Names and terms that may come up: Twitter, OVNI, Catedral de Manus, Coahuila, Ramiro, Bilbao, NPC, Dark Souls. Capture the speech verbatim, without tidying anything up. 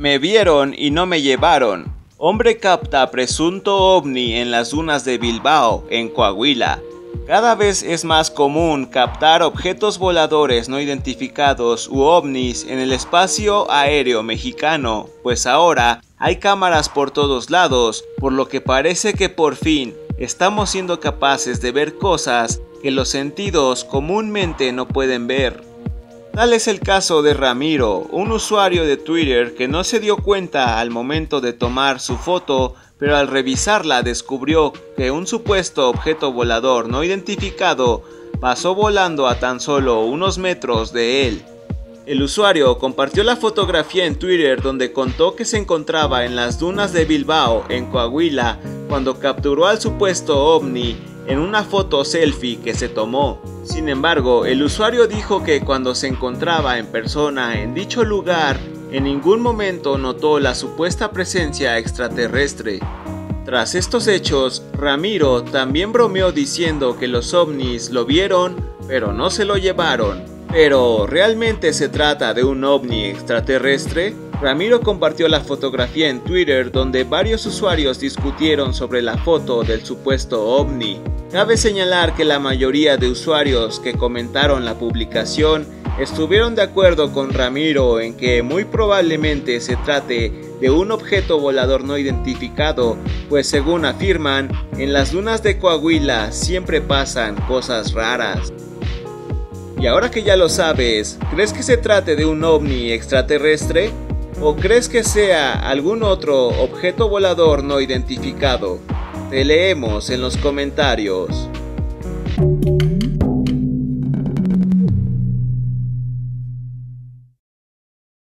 Me vieron y no me llevaron. Hombre capta presunto ovni en las dunas de Bilbao, en Coahuila. Cada vez es más común captar objetos voladores no identificados u ovnis en el espacio aéreo mexicano, pues ahora hay cámaras por todos lados, por lo que parece que por fin estamos siendo capaces de ver cosas que los sentidos comúnmente no pueden ver. Tal es el caso de Ramiro, un usuario de Twitter que no se dio cuenta al momento de tomar su foto, pero al revisarla descubrió que un supuesto objeto volador no identificado pasó volando a tan solo unos metros de él. El usuario compartió la fotografía en Twitter, donde contó que se encontraba en las dunas de Bilbao, en Coahuila, cuando capturó al supuesto ovni en una foto selfie que se tomó. Sin embargo, el usuario dijo que cuando se encontraba en persona en dicho lugar, en ningún momento notó la supuesta presencia extraterrestre. Tras estos hechos, Ramiro también bromeó diciendo que los ovnis lo vieron, pero no se lo llevaron. ¿Pero realmente se trata de un ovni extraterrestre? Ramiro compartió la fotografía en Twitter, donde varios usuarios discutieron sobre la foto del supuesto ovni. Cabe señalar que la mayoría de usuarios que comentaron la publicación estuvieron de acuerdo con Ramiro en que muy probablemente se trate de un objeto volador no identificado, pues según afirman, en las dunas de Coahuila siempre pasan cosas raras. Y ahora que ya lo sabes, ¿crees que se trate de un ovni extraterrestre? ¿O crees que sea algún otro objeto volador no identificado? Te leemos en los comentarios.